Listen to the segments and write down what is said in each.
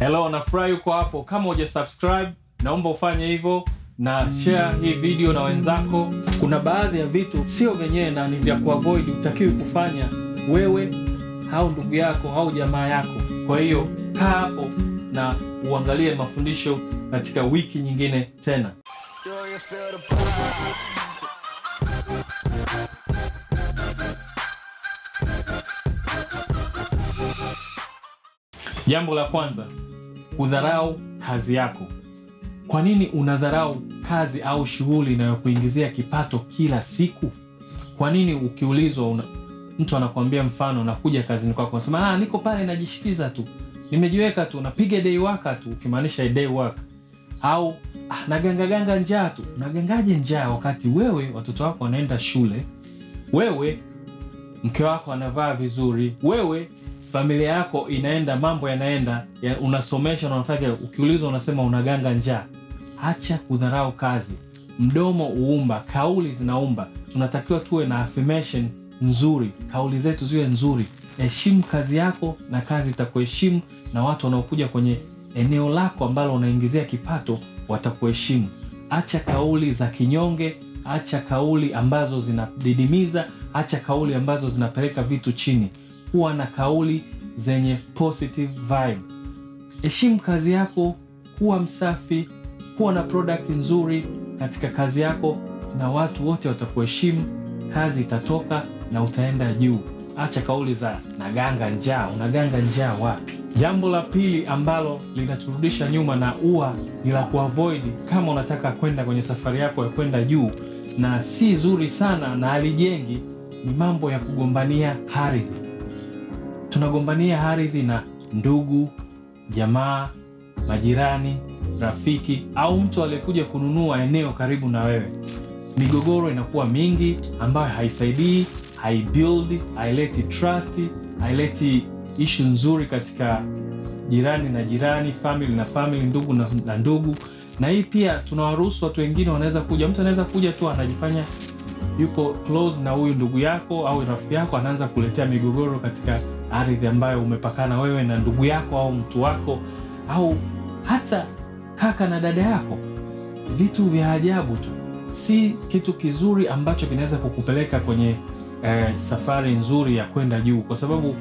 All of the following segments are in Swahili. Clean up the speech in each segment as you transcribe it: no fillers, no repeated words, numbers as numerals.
Hello, nafurahi uko hapo. Kama hujasubscribe, naomba ufanye hivyo na share hii video na wenzako. Kuna baadhi ya vitu sio vyenyewe na ni vya kuavoid, utakiwi kufanya wewe au ndugu yako au jamaa yako. Kwa hiyo kaa hapo na uangalie mafundisho katika wiki nyingine tena. Jambo la kwanza, kudharau kazi yako. Kwa nini unadharau kazi au shughuli inayokuingizia kipato kila siku? Kwa nini ukiulizwa mtu anakuambia mfano na kuja kazini kwako unasema ah, niko pale najishikiza tu. Nimejiweka tu, napiga day work tu, ukimaanisha day work. Au nagangaganga njaa tu. Nagangaje njaa wakati wewe watoto wako wanaenda shule? Wewe mke wako anavaa vizuri. Wewe familia yako inaenda, mambo yanaenda, unasomesha na unafanya, ukiulizwa unasema unaganga njaa. Acha kudharau kazi. Mdomo uumba, kauli zinaumba. Tunatakiwa tuwe na affirmation nzuri, kauli zetu ziwe nzuri. Heshimu kazi yako na kazi itakuheshimu, na watu wanaokuja kwenye eneo lako ambalo unaingizia kipato watakuheshimu. Acha kauli za kinyonge, acha kauli ambazo zinadidimiza, acha kauli ambazo zinapeleka vitu chini. Kuwa na kauli zenye positive vibe. Heshimu kazi yako, kuwa msafi, kuwa na product nzuri katika kazi yako, na watu wote watakuheshimu, kazi itatoka na utaenda juu. Acha kauli za naganga njaa, unaganga njaa wapi? Jambo la pili ambalo linaturudisha nyuma na ua ni la kuavoid kama unataka kwenda kwenye safari yako ya kwenda juu, na si zuri sana na halijengi, ni mambo ya kugombania ardhi. Tunagombania ardhi na ndugu, jamaa, majirani, rafiki au mtu aliyekuja kununua eneo karibu na wewe. Migogoro inakuwa mingi ambayo haisaidii, haibuild, haileti trust, haileti issue nzuri katika jirani na jirani, family na family, ndugu na ndugu. Na hii pia tunawaruhusu watu wengine wanaweza kuja. Mtu anaweza kuja tu anajifanya yuko close na huyu ndugu yako au rafiki yako, anaanza kuletea migogoro katika ardhi ambayo umepakana wewe na ndugu yako au mtu wako au hata kaka na dada yako. Vitu vya ajabu tu, si kitu kizuri ambacho kinaweza kukupeleka kwenye safari nzuri ya kwenda juu, kwa sababu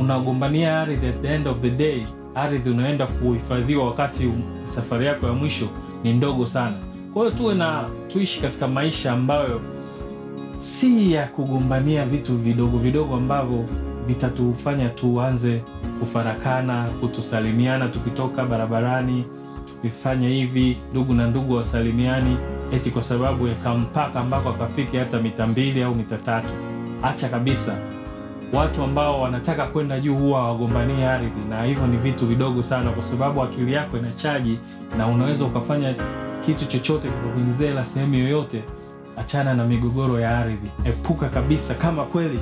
unagombania ardhi. At the end of the day, ardhi unaenda kuhifadhiwa wakati safari yako ya mwisho ni ndogo sana. Kwa hiyo tuishi katika maisha ambayo si ya kugombania vitu vidogo vidogo ambavyo vitatufanya tuanze kufarakana, kutusalimiana tukitoka barabarani, tukifanya hivi ndugu na ndugu wasalimiani eti kwa sababu ya kampaka ambako akafiki hata mita 2 au mita 3. Acha kabisa. Watu ambao wanataka kwenda juu huwa wagombanie ardhi, na hivyo ni vitu vidogo sana, kwa sababu akili yako inachaji na unaweza ukafanya kitu chochote kukuingizia la sehemu yoyote. Achana na migogoro ya ardhi, epuka kabisa kama kweli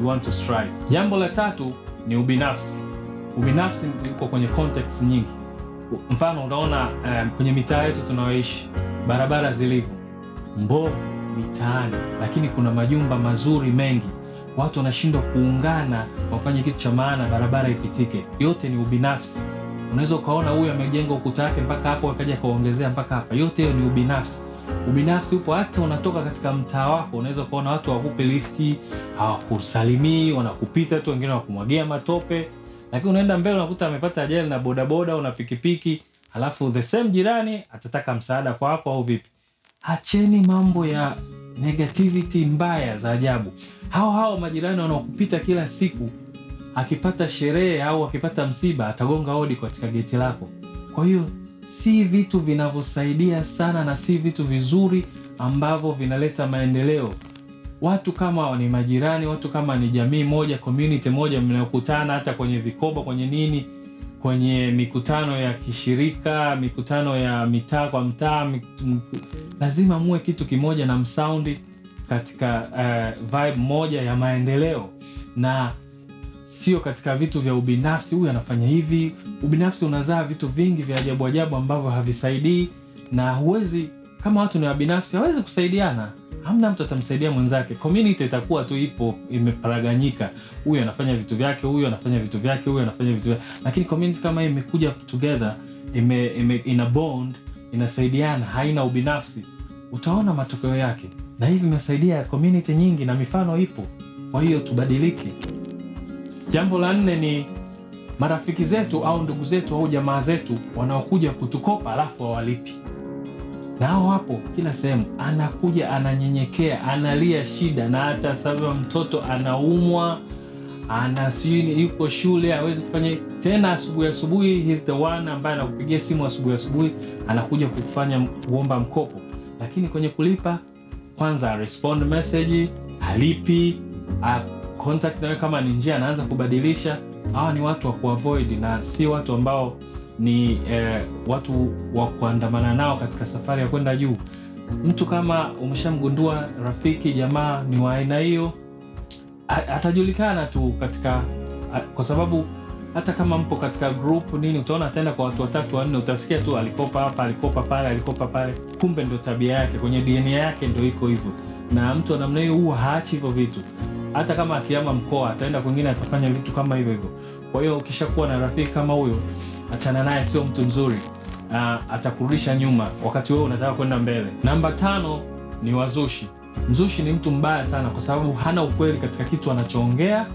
you want to strive. Jambo la tatu ni ubinafsi. Ubinafsi uko kwenye context nyingi. Mfano unaona kwenye mitaa yetu tunaoishi, barabara zilivyo mbovu mitaani, lakini kuna majumba mazuri mengi. Watu wanashindwa kuungana wafanye kitu cha maana, barabara ipitike. Yote ni ubinafsi. Unaweza kaona huyu amejenga ukuta wake mpaka hapo, akaja kaongezea mpaka hapa. Yote ni ubinafsi. Ubinafsi upo hata unatoka katika mtaa wako. Unaweza kaona watu wakupe lifti, hawakusalimii, wanakupita tu, wengine wakumwagia matope. Lakini unaenda mbele unakuta amepata ajali na bodaboda au na pikipiki, alafu the same jirani atataka msaada kwa hapo au vipi? Acheni mambo ya negativity mbaya za ajabu. Hao majirani wanaokupita kila siku, akipata sherehe au akipata msiba atagonga hodi katika geti lako. Kwa hiyo si vitu vinavyosaidia sana na si vitu vizuri ambavyo vinaleta maendeleo. Watu kama ni majirani, watu kama ni jamii moja, community moja, mnakutana hata kwenye vikoba, kwenye nini, kwenye mikutano ya kishirika, mikutano ya mitaa kwa mtaa, lazima muwe kitu kimoja na msaundi katika vibe moja ya maendeleo, na sio katika vitu vya ubinafsi, huyu anafanya hivi. Ubinafsi unazaa vitu vingi vya ajabu ambavyo havisaidii, na huwezi Kama watu ni wabinafsi hawezi kusaidiana. Hamna mtu atamsaidia mwenzake. Community itakuwa tu ipo imeparaganyika. Huyu anafanya vitu vyake, huyu anafanya vitu vyake, huyu anafanya vitu vyake. Lakini community kama imekuja together, ina bond, inasaidiana, haina ubinafsi. Utaona matokeo yake. Na hivi imesaidia community nyingi na mifano ipo. Kwa hiyo tubadilike. Jambo la 4 ni marafiki zetu au ndugu zetu au jamaa zetu wanaokuja kutukopa alafu hawalipi. Nao hapo kila sehemu, anakuja ananyenyekea, analia shida, na hata sababu mtoto anaumwa, anasiini yuko shule hawezi kufanya tena, asubuhi he's the one ambaye anakupigia simu asubuhi anakuja kukufanya kuomba mkopo. Lakini kwenye kulipa, kwanza respond message, halipi, contact nawe kama ni njia anaanza kubadilisha. Hawa ni watu wa kuavoid na si watu ambao ni watu wa kuandamana nao katika safari ya kwenda juu. Mtu kama umeshamgundua rafiki jamaa ni wa aina hiyo, atajulikana tu katika, kwa sababu hata kama mpo katika group nini, utaona tena kwa watu watatu wanne, utasikia tu alikopa hapa, alikopa pale, alikopa pale. Kumbe ndio tabia yake, kwenye DNA yake ndio iko hivyo. Na mtu anamna hiyo huwa haachi hivyo vitu. Hata kama akihama mkoa ataenda kwingine atafanya vitu kama hivyo hivyo. Kwa hiyo ukishakuwa na rafiki kama huyo, achana naye, sio mtu mzuri. Atakurudisha nyuma wakati wewe unataka kwenda mbele. Namba 5 ni wazushi. Mzushi ni mtu mbaya sana kwa sababu hana ukweli katika kitu anachoongea.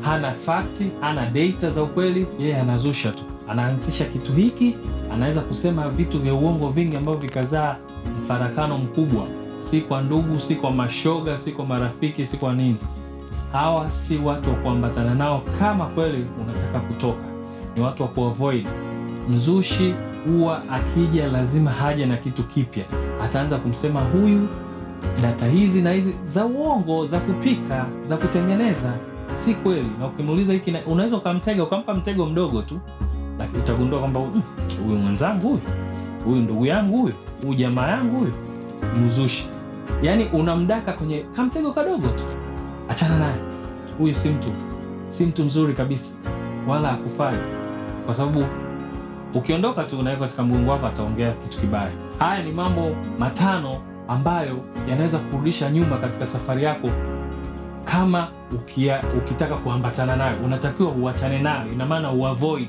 Hana fakti, hana data za ukweli, yeye anazusha tu. Anaanzisha kitu hiki, anaweza kusema vitu vya uongo vingi ambavyo vikazaa mfarakano mkubwa. Si kwa ndugu, si kwa mashoga, si kwa marafiki, si kwa nini. Hawa si watu wa kuambatana nao kama kweli unataka kutoka. Ni watu wa kuavoid. Mzushi huwa akija lazima haja na kitu kipya. Ataanza kumsema huyu data hizi na hizi za uongo, za kupika, za kutengeneza, si kweli. Na ukimuuliza hiki, unaweza kumtega, ukampa mtego mdogo tu. Lakini utagundua kwamba huyu mwenzangu huyu ndugu yangu huyu jamaa yangu huyu. Mzushi. Yaani unamdaka kwenye kamtego kadogo tu. Achana naye. Huyu si mtu mzuri kabisa. Wala hakufai. Kwa sababu ukiondoka tu unaye katika mgongo wako ataongea kitu kibaya. Haya ni mambo 5 ambayo yanaweza kurudisha nyuma katika safari yako kama ukitaka kuambatana nayo. Unatakiwa uachane nayo. Ina maana uavoid.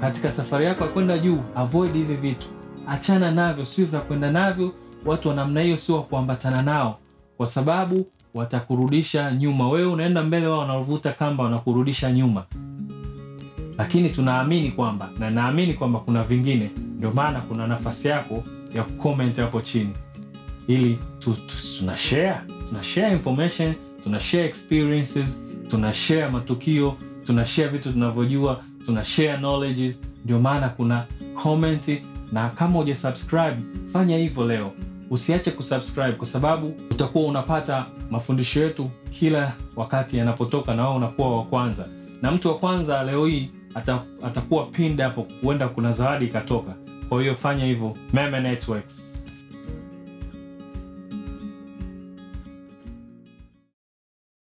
Katika safari yako ya kwenda juu, avoid hivi vitu. Achana navyo, sio vya kwenda navyo. Watu wa namna hiyo sio wa kuambatana nao kwa sababu watakurudisha nyuma. Wewe unaenda mbele, wao wanavuta kamba wanakurudisha nyuma. Lakini tunaamini kwamba na naamini kwamba kuna vingine, ndio maana kuna nafasi yako ya kucomment hapo chini ili tuna share information, tuna share experiences, tuna share matukio, tuna share vitu tunavyojua, tuna share knowledges. Ndio maana kuna comment. Na kama hujasubscribe, fanya hivyo leo. Usiache kusubscribe kwa sababu utakuwa unapata mafundisho yetu kila wakati yanapotoka na wewe unakuwa wa kwanza. Na mtu wa kwanza leo hii atakuwa pinned hapo, huenda kuna zawadi ikatoka. Kwa hiyo fanya hivyo. Meme Networks.